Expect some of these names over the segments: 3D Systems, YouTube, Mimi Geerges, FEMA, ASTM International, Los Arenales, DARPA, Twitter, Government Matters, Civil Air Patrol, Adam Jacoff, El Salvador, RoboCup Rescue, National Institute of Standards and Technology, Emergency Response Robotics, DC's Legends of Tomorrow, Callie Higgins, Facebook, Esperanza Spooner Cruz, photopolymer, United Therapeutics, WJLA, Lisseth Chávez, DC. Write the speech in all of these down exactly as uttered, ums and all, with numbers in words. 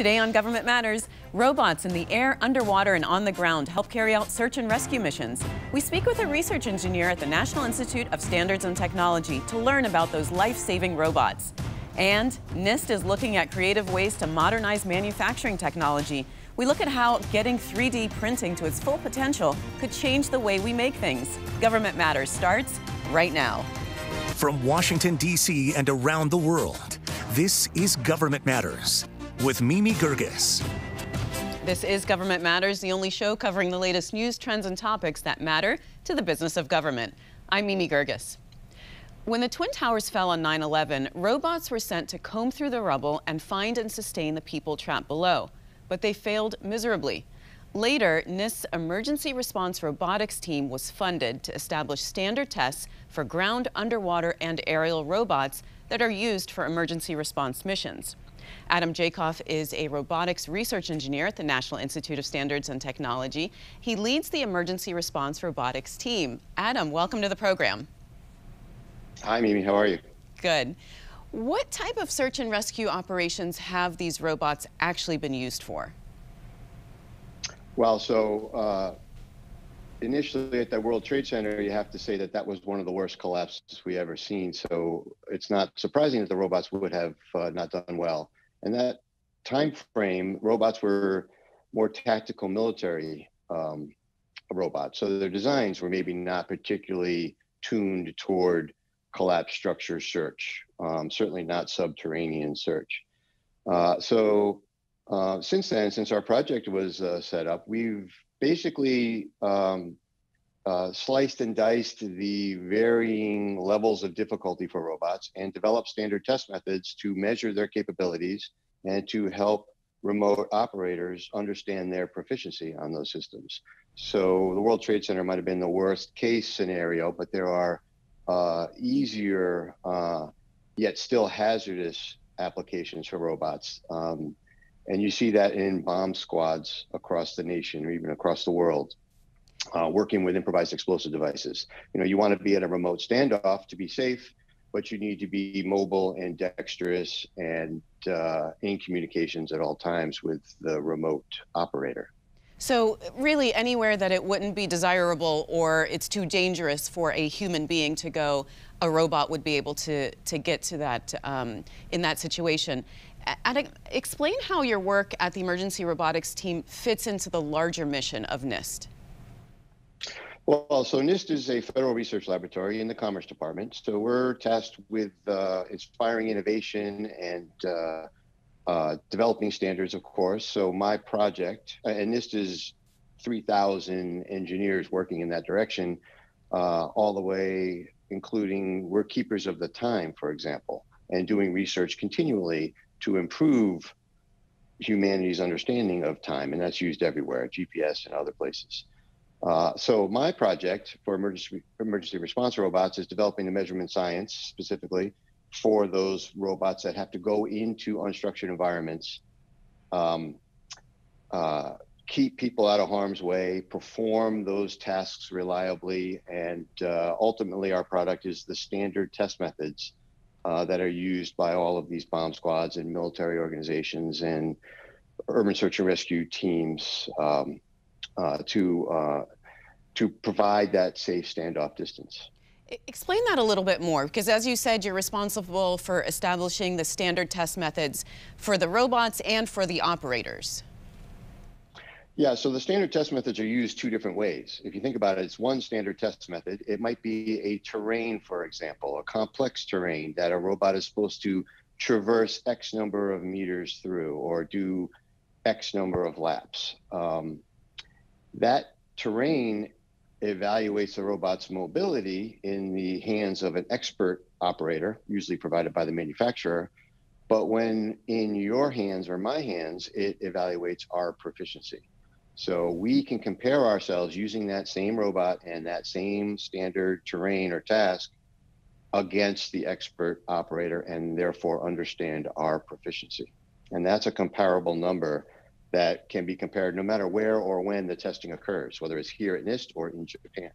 Today on Government Matters, robots in the air, underwater, and on the ground help carry out search and rescue missions. We speak with a research engineer at the National Institute of Standards and Technology to learn about those life-saving robots. And NIST is looking at creative ways to modernize manufacturing technology. We look at how getting three D printing to its full potential could change the way we make things. Government Matters starts right now. From Washington, D C and around the world, this is Government Matters with Mimi Geerges. This is Government Matters, the only show covering the latest news, trends, and topics that matter to the business of government. I'm Mimi Geerges. When the Twin Towers fell on nine eleven, robots were sent to comb through the rubble and find and sustain the people trapped below, but they failed miserably. Later, NIST's Emergency Response Robotics team was funded to establish standard tests for ground, underwater, and aerial robots that are used for emergency response missions. Adam Jacoff is a robotics research engineer at the National Institute of Standards and Technology. He leads the Emergency Response Robotics team. Adam, welcome to the program. Hi, Mimi. How are you? Good. What type of search and rescue operations have these robots actually been used for? Well, so uh, initially at the World Trade Center, you have to say that that was one of the worst collapses we ever seen. So it's not surprising that the robots would have uh, not done well. And that time frame, robots were more tactical military um, robots. So their designs were maybe not particularly tuned toward collapse structure search, um, certainly not subterranean search. Uh, so uh, since then, since our project was uh, set up, we've basically um, uh, sliced and diced the varying levels of difficulty for robots and developed standard test methods to measure their capabilities and to help remote operators understand their proficiency on those systems. So the World Trade Center might have been the worst case scenario, but there are uh, easier uh, yet still hazardous applications for robots. Um, and you see that in bomb squads across the nation or even across the world, uh, working with improvised explosive devices. You know, you want to be at a remote standoff to be safe, but you need to be mobile and dexterous and uh, in communications at all times with the remote operator. So really anywhere that it wouldn't be desirable or it's too dangerous for a human being to go, a robot would be able to, to get to that um, in that situation. Adam, explain how your work at the Emergency Robotics team fits into the larger mission of NIST. Well, so NIST is a federal research laboratory in the Commerce Department. So we're tasked with uh, inspiring innovation and uh, Uh, developing standards, of course. So my project, and NIST is three thousand engineers working in that direction, uh, all the way, including we're keepers of the time, for example, and doing research continually to improve humanity's understanding of time. And that's used everywhere, G P S and other places. Uh, so my project for emergency, emergency response robots is developing the measurement science specifically for those robots that have to go into unstructured environments, um, uh, keep people out of harm's way, perform those tasks reliably, and uh, ultimately our product is the standard test methods uh, that are used by all of these bomb squads and military organizations and urban search and rescue teams um, uh, to, uh, to provide that safe standoff distance. Explain that a little bit more, because as you said, you're responsible for establishing the standard test methods for the robots and for the operators. Yeah, so the standard test methods are used two different ways. If you think about it, it's one standard test method. It might be a terrain, for example, a complex terrain that a robot is supposed to traverse X number of meters through or do X number of laps. Um, that terrain evaluates the robot's mobility in the hands of an expert operator, usually provided by the manufacturer. But when in your hands or my hands, it evaluates our proficiency. So we can compare ourselves using that same robot and that same standard terrain or task against the expert operator and therefore understand our proficiency. And that's a comparable number that can be compared no matter where or when the testing occurs, whether it's here at NIST or in Japan.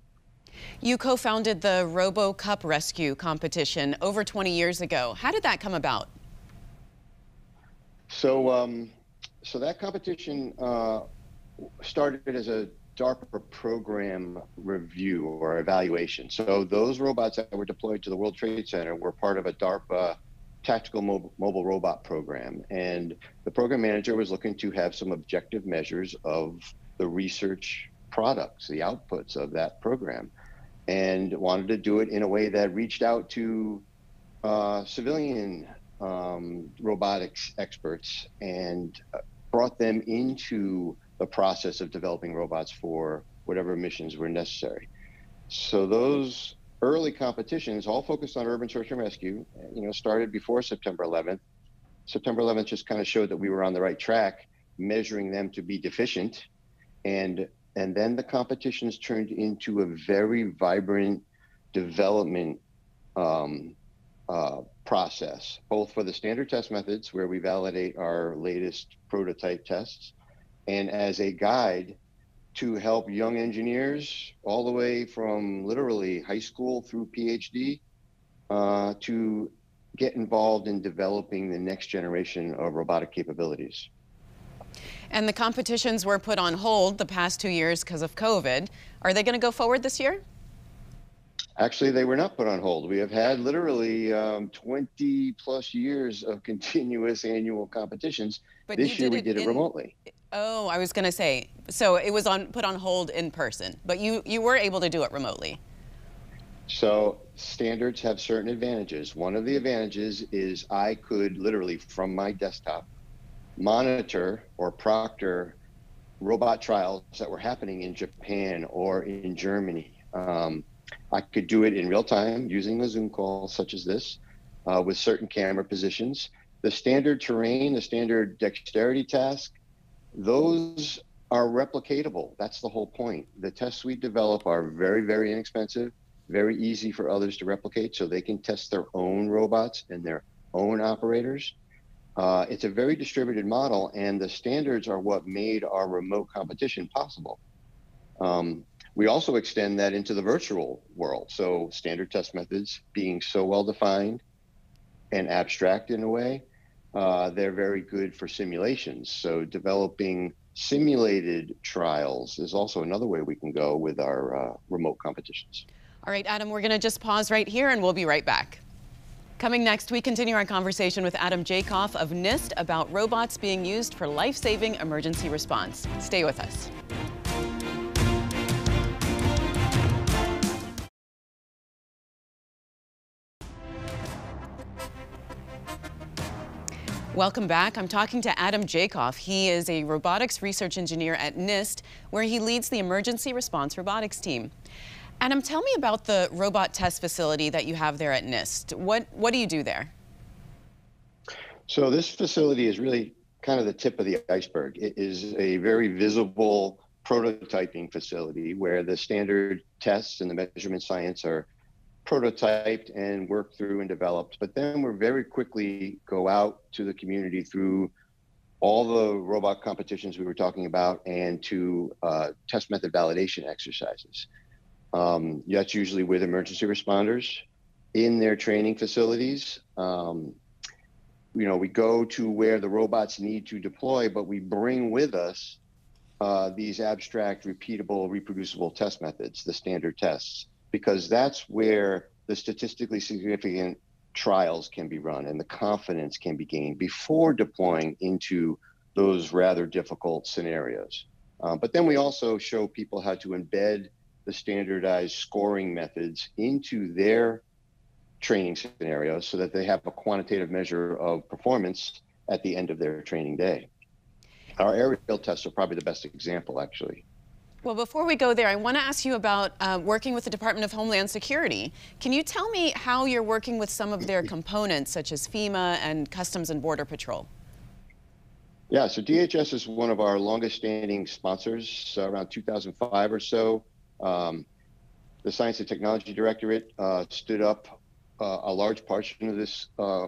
You co-founded the RoboCup Rescue competition over twenty years ago. How did that come about? So, um, so that competition uh, started as a DARPA program review or evaluation. So those robots that were deployed to the World Trade Center were part of a DARPA tactical mobile, mobile robot program. And the program manager was looking to have some objective measures of the research products, the outputs of that program, and wanted to do it in a way that reached out to uh, civilian um, robotics experts and brought them into the process of developing robots for whatever missions were necessary. So those early competitions all focused on urban search and rescue, you know, started before September eleventh. September eleventh just kind of showed that we were on the right track, measuring them to be deficient. And, and then the competitions turned into a very vibrant development um, uh, process, both for the standard test methods where we validate our latest prototype tests, and as a guide to help young engineers all the way from literally high school through PhD uh, to get involved in developing the next generation of robotic capabilities. And the competitions were put on hold the past two years because of COVID. Are they going to go forward this year? Actually, they were not put on hold. We have had literally um, twenty plus years of continuous annual competitions. But this year we did it remotely. Oh, I was going to say, so it was on put on hold in person, but you, you were able to do it remotely. So standards have certain advantages. One of the advantages is I could literally from my desktop monitor or proctor robot trials that were happening in Japan or in Germany. Um, I could do it in real time using a Zoom call such as this uh, with certain camera positions. The standard terrain, the standard dexterity task, those are replicatable. That's the whole point. The tests we develop are very, very inexpensive, very easy for others to replicate so they can test their own robots and their own operators. Uh, it's a very distributed model, and the standards are what made our remote competition possible. Um, We also extend that into the virtual world. So standard test methods being so well-defined and abstract in a way, uh, they're very good for simulations. So developing simulated trials is also another way we can go with our uh, remote competitions. All right, Adam, we're gonna just pause right here and we'll be right back. Coming next, we continue our conversation with Adam Jacoff of NIST about robots being used for life-saving emergency response. Stay with us. Welcome back. I'm talking to Adam Jacoff. He is a robotics research engineer at NIST, where he leads the Emergency Response Robotics team. Adam, tell me about the robot test facility that you have there at NIST. What, what do you do there? So this facility is really kind of the tip of the iceberg. It is a very visible prototyping facility where the standard tests and the measurement science are prototyped and worked through and developed, but then we're very quickly go out to the community through all the robot competitions we were talking about and to uh, test method validation exercises. Um, that's usually with emergency responders in their training facilities. Um, you know, we go to where the robots need to deploy, but we bring with us uh, these abstract, repeatable, reproducible test methods, the standard tests, because that's where the statistically significant trials can be run and the confidence can be gained before deploying into those rather difficult scenarios. Uh, but then we also show people how to embed the standardized scoring methods into their training scenarios so that they have a quantitative measure of performance at the end of their training day. Our aerial tests are probably the best example, actually. Well, before we go there, I want to ask you about uh, working with the Department of Homeland Security. Can you tell me how you're working with some of their components, such as FEMA and Customs and Border Patrol? Yeah, so D H S is one of our longest-standing sponsors, uh, around two thousand five or so. Um, the Science and Technology Directorate uh, stood up uh, a large portion of this uh,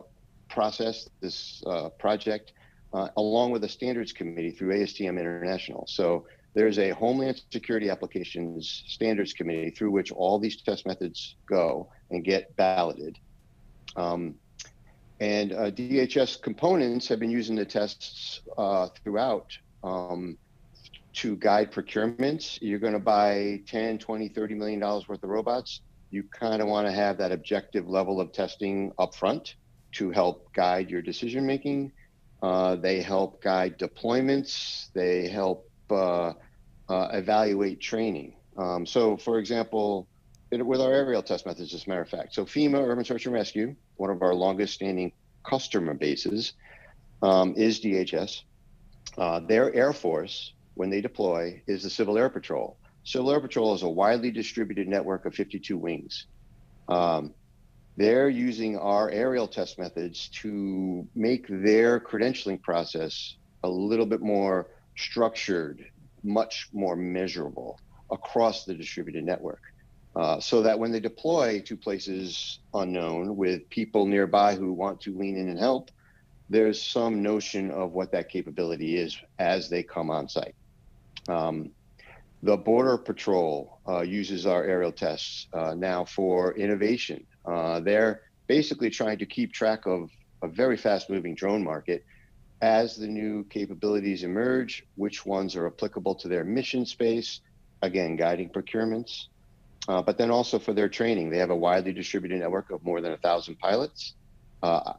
process, this uh, project, uh, along with the Standards Committee through A S T M International. So there's a Homeland Security Applications Standards Committee through which all these test methods go and get balloted. Um, And uh, D H S components have been using the tests uh, throughout um, to guide procurements. You're going to buy ten, twenty, thirty million dollars worth of robots. You kind of want to have that objective level of testing upfront to help guide your decision-making. Uh, they help guide deployments. They help uh, uh, evaluate training. Um, so for example, it, with our aerial test methods, as a matter of fact, so FEMA, Urban Search and Rescue, one of our longest standing customer bases, um, is D H S. Uh, their Air Force, when they deploy, is the Civil Air Patrol. Civil Air Patrol is a widely distributed network of fifty-two wings. Um, they're using our aerial test methods to make their credentialing process a little bit more structured, much more measurable across the distributed network. Uh, so that when they deploy to places unknown with people nearby who want to lean in and help, there's some notion of what that capability is as they come on site. Um, the Border Patrol uh, uses our aerial tests uh, now for innovation. Uh, they're basically trying to keep track of a very fast moving drone market as the new capabilities emerge, which ones are applicable to their mission space, again, guiding procurements. Uh, but then also for their training, they have a widely distributed network of more than a thousand pilots. Uh,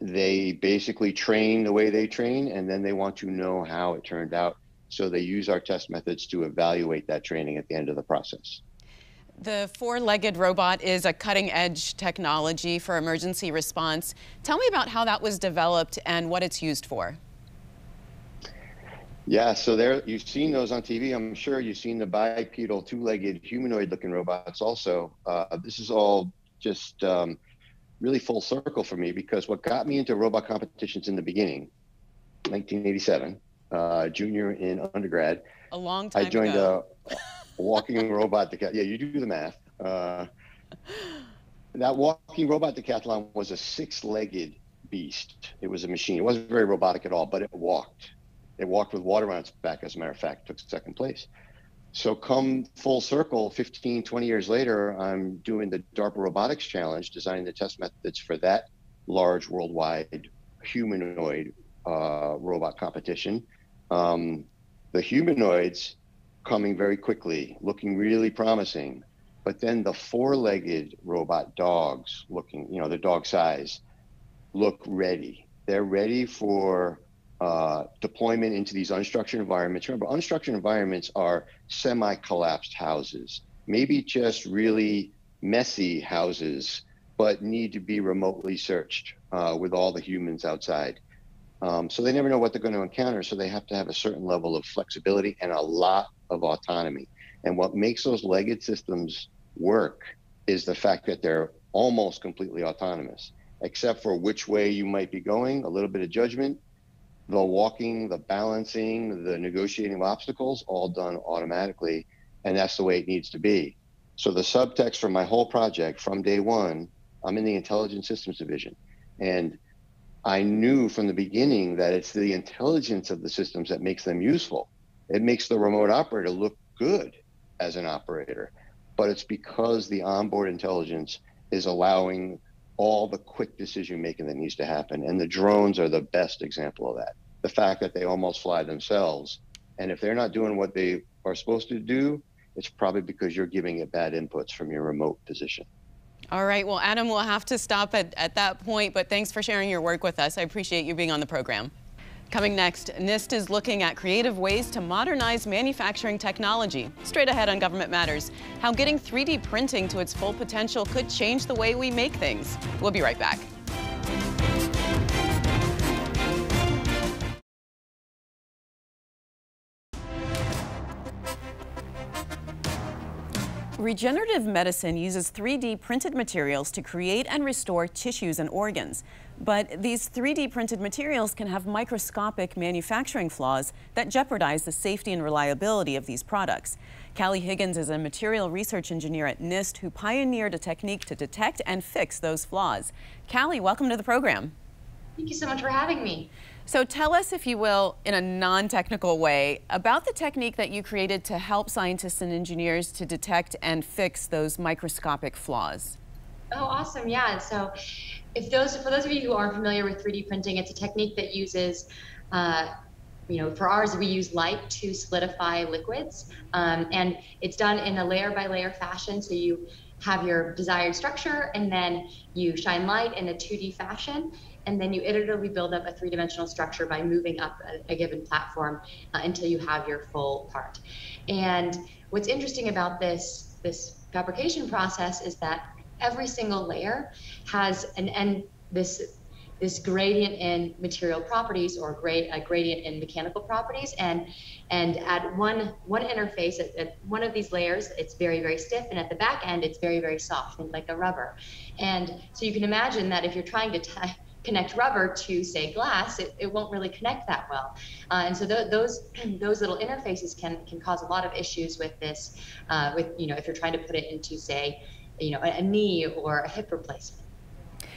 they basically train the way they train, and then they want to know how it turned out. So they use our test methods to evaluate that training at the end of the process. The four-legged robot is a cutting-edge technology for emergency response. Tell me about how that was developed and what it's used for. Yeah, so there, you've seen those on T V. I'm sure you've seen the bipedal, two-legged, humanoid-looking robots also. Uh, this is all just um, really full circle for me, because what got me into robot competitions in the beginning, nineteen eighty-seven, uh, junior in undergrad. A long time ago. I joined ago. a walking robot decathlon. Yeah, you do the math. Uh, that walking robot decathlon was a six-legged beast. It was a machine. It wasn't very robotic at all, but it walked. It walked with water on its back, as a matter of fact, took second place. So come full circle, fifteen, twenty years later, I'm doing the DARPA Robotics Challenge, designing the test methods for that large worldwide humanoid uh, robot competition. Um, the humanoids coming very quickly, looking really promising, but then the four-legged robot dogs looking, you know, the dog size, look ready. They're ready for Uh, deployment into these unstructured environments. Remember, unstructured environments are semi-collapsed houses, maybe just really messy houses, but need to be remotely searched uh, with all the humans outside. Um, so they never know what they're going to encounter, so they have to have a certain level of flexibility and a lot of autonomy. And what makes those legged systems work is the fact that they're almost completely autonomous, except for which way you might be going, a little bit of judgment, the walking, the balancing, the negotiating of obstacles, all done automatically. And that's the way it needs to be. So the subtext for my whole project from day one, I'm in the Intelligence Systems Division. And I knew from the beginning that it's the intelligence of the systems that makes them useful. It makes the remote operator look good as an operator, but it's because the onboard intelligence is allowing all the quick decision making that needs to happen. And the drones are the best example of that. The fact that they almost fly themselves. And if they're not doing what they are supposed to do, it's probably because you're giving it bad inputs from your remote position. All right, well, Adam, we'll have to stop at, at that point, but thanks for sharing your work with us. I appreciate you being on the program. Coming next, NIST is looking at creative ways to modernize manufacturing technology. Straight ahead on Government Matters, how getting three D printing to its full potential could change the way we make things. We'll be right back. Regenerative medicine uses three D printed materials to create and restore tissues and organs. But these three D printed materials can have microscopic manufacturing flaws that jeopardize the safety and reliability of these products. Callie Higgins is a material research engineer at NIST who pioneered a technique to detect and fix those flaws. Callie, welcome to the program. Thank you so much for having me. So tell us, if you will, in a non-technical way, about the technique that you created to help scientists and engineers to detect and fix those microscopic flaws. Oh, awesome. Yeah. So if those, for those of you who aren't familiar with three D printing, it's a technique that uses, uh, you know, for ours, we use light to solidify liquids. Um, and it's done in a layer by layer fashion. So you have your desired structure, and then you shine light in a two D fashion. And then you iteratively build up a three-dimensional structure by moving up a, a given platform uh, until you have your full part. And what's interesting about this, this fabrication process is that every single layer has an end, this, this gradient in material properties, or grade, a gradient in mechanical properties. And, and at one, one interface, at, at one of these layers, it's very, very stiff. And at the back end, it's very, very soft, like a rubber. And so you can imagine that if you're trying to tie, connect rubber to, say, glass, it, it won't really connect that well. Uh, and so th those those little interfaces can can cause a lot of issues with this, uh, with, you know, if you're trying to put it into, say, you know, a, a knee or a hip replacement.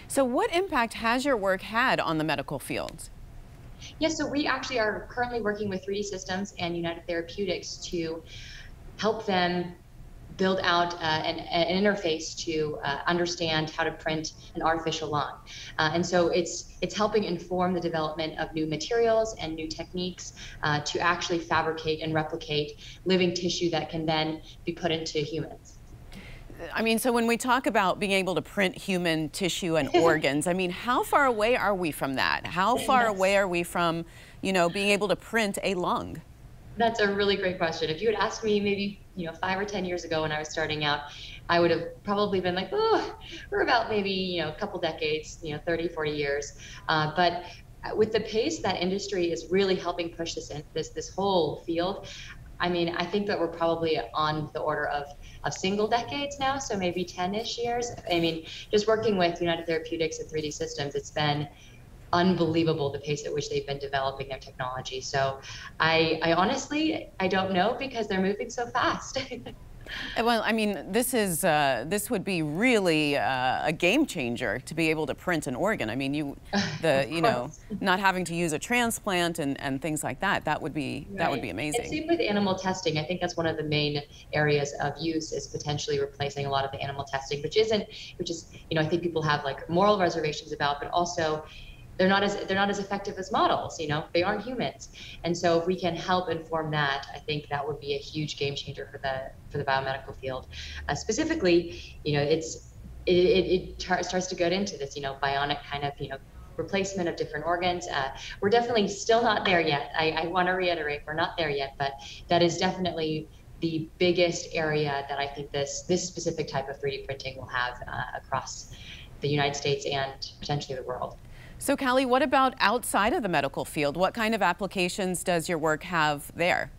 So what impact has your work had on the medical field? Yes, yeah, so we actually are currently working with three D Systems and United Therapeutics to help them build out uh, an, an interface to uh, understand how to print an artificial lung. Uh, and so it's it's helping inform the development of new materials and new techniques uh, to actually fabricate and replicate living tissue that can then be put into humans. I mean, so when we talk about being able to print human tissue and organs, I mean, how far away are we from that? How far yes. away are we from, you know, being able to print a lung? That's a really great question. If you had asked me maybe, you know, five or ten years ago when I was starting out, I would have probably been like, oh, we're about maybe, you know, a couple decades, you know, thirty, forty years. Uh, but with the pace that industry is really helping push this in, this this whole field, I mean, I think that we're probably on the order of, of single decades now, so maybe ten-ish years. I mean, just working with United Therapeutics and three D Systems, it's been unbelievable the pace at which they've been developing their technology. So I, I honestly, I don't know, because they're moving so fast. Well, I mean, this is, uh, this would be really uh, a game changer to be able to print an organ. I mean, you, the, you know, not having to use a transplant and, and things like that, that would be, right. that would be amazing. And same with animal testing. I think that's one of the main areas of use, is potentially replacing a lot of the animal testing, which isn't, which is, you know, I think people have like moral reservations about, but also, They're not as they're not as effective as models, you know. They aren't humans, and so if we can help inform that, I think that would be a huge game changer for the for the biomedical field. Uh, specifically, you know, it's it it, it starts to get into this, you know, bionic kind of, you know, replacement of different organs. Uh, we're definitely still not there yet. I, I want to reiterate, we're not there yet, but that is definitely the biggest area that I think this this specific type of three D printing will have uh, across the United States and potentially the world. So Callie, what about outside of the medical field? What kind of applications does your work have there?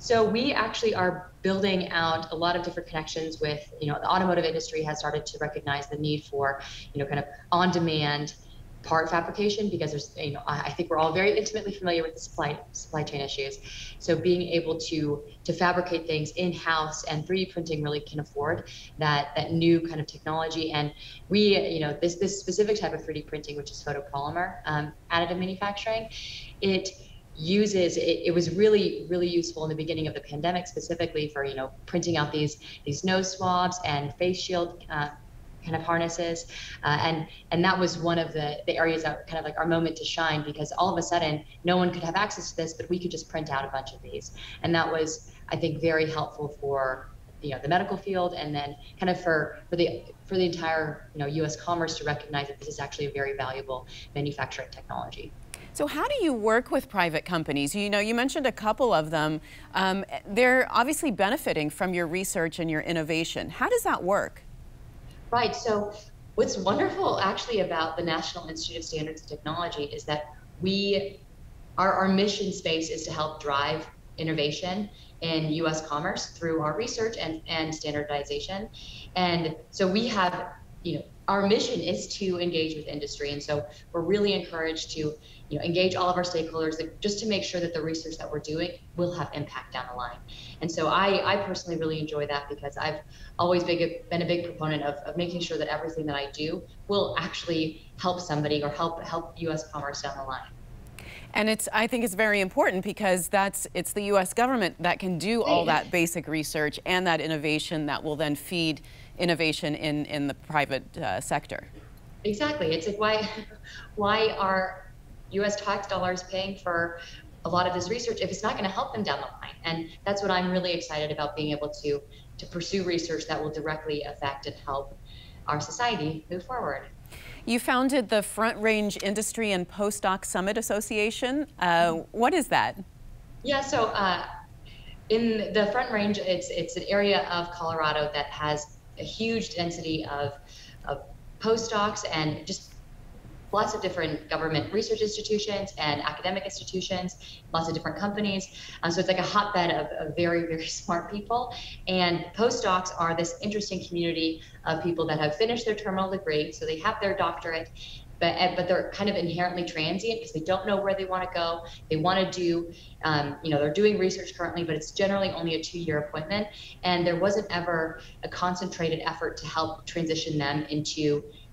So we actually are building out a lot of different connections with, you know, the automotive industry has started to recognize the need for, you know, kind of on-demand part fabrication, because there's, you know, I think we're all very intimately familiar with the supply supply chain issues. So being able to to fabricate things in-house, and three D printing really can afford that that new kind of technology. And we, you know, this this specific type of three D printing, which is photopolymer um, additive manufacturing, it uses, it, it was really, really useful in the beginning of the pandemic, specifically for, you know, printing out these these nose swabs and face shield uh, kind of harnesses, uh, and and that was one of the, the areas that were kind of like our moment to shine, because all of a sudden no one could have access to this, but we could just print out a bunch of these, and that was, I think, very helpful for, you know, the medical field, and then kind of for for the for the entire, you know, U S commerce to recognize that this is actually a very valuable manufacturing technology. So how do you work with private companies? You know, you mentioned a couple of them. Um, they're obviously benefiting from your research and your innovation. How does that work? Right, so what's wonderful actually about the National Institute of Standards and Technology is that we, our, our mission space is to help drive innovation in U S commerce through our research and, and standardization. And so we have, you know, our mission is to engage with industry. And so we're really encouraged to, you know, engage all of our stakeholders that, just to make sure that the research that we're doing will have impact down the line. And so I, I personally really enjoy that, because I've always been a, been a big proponent of, of making sure that everything that I do will actually help somebody or help help U S commerce down the line. And it's, I think it's very important, because that's, it's the U S government that can do all that basic research and that innovation that will then feed innovation in, in the private uh, sector. Exactly. It's like, why, why are U S tax dollars paying for a lot of this research if it's not going to help them down the line? And that's what I'm really excited about, being able to to pursue research that will directly affect and help our society move forward. You founded the Front Range Industry and Postdoc Summit Association. Uh, what is that? Yeah, so uh, in the Front Range, it's it's an area of Colorado that has a huge density of, of postdocs and just lots of different government research institutions and academic institutions, lots of different companies. Uh, so it's like a hotbed of, of very, very smart people. And postdocs are this interesting community of people that have finished their terminal degree, so they have their doctorate, but but they're kind of inherently transient because they don't know where they want to go. They want to do, um, you know, they're doing research currently, but it's generally only a two-year appointment. And there wasn't ever a concentrated effort to help transition them into,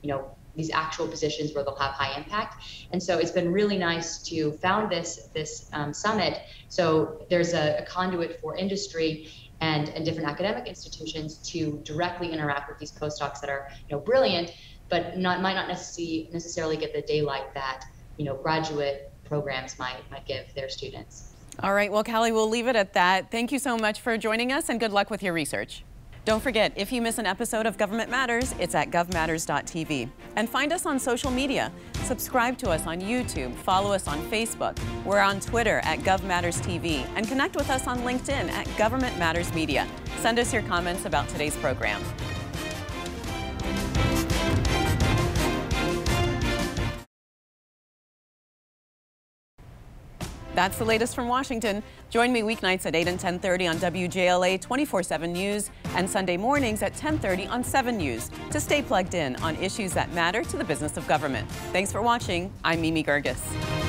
you know, these actual positions where they'll have high impact. And so it's been really nice to found this this um, summit. So there's a, a conduit for industry and, and different academic institutions to directly interact with these postdocs that are, you know, brilliant, but not, might not necessarily necessarily get the daylight that, you know, graduate programs might, might give their students. All right, well, Callie, we'll leave it at that. Thank you so much for joining us, and good luck with your research. Don't forget, if you miss an episode of Government Matters, it's at gov matters dot t v. And find us on social media. Subscribe to us on YouTube, follow us on Facebook. We're on Twitter at gov matters t v, and connect with us on LinkedIn at Government Matters Media. Send us your comments about today's program. That's the latest from Washington. Join me weeknights at eight and ten thirty on W J L A twenty-four seven News, and Sunday mornings at ten thirty on seven News, to stay plugged in on issues that matter to the business of government. Thanks for watching. I'm Mimi Geerges.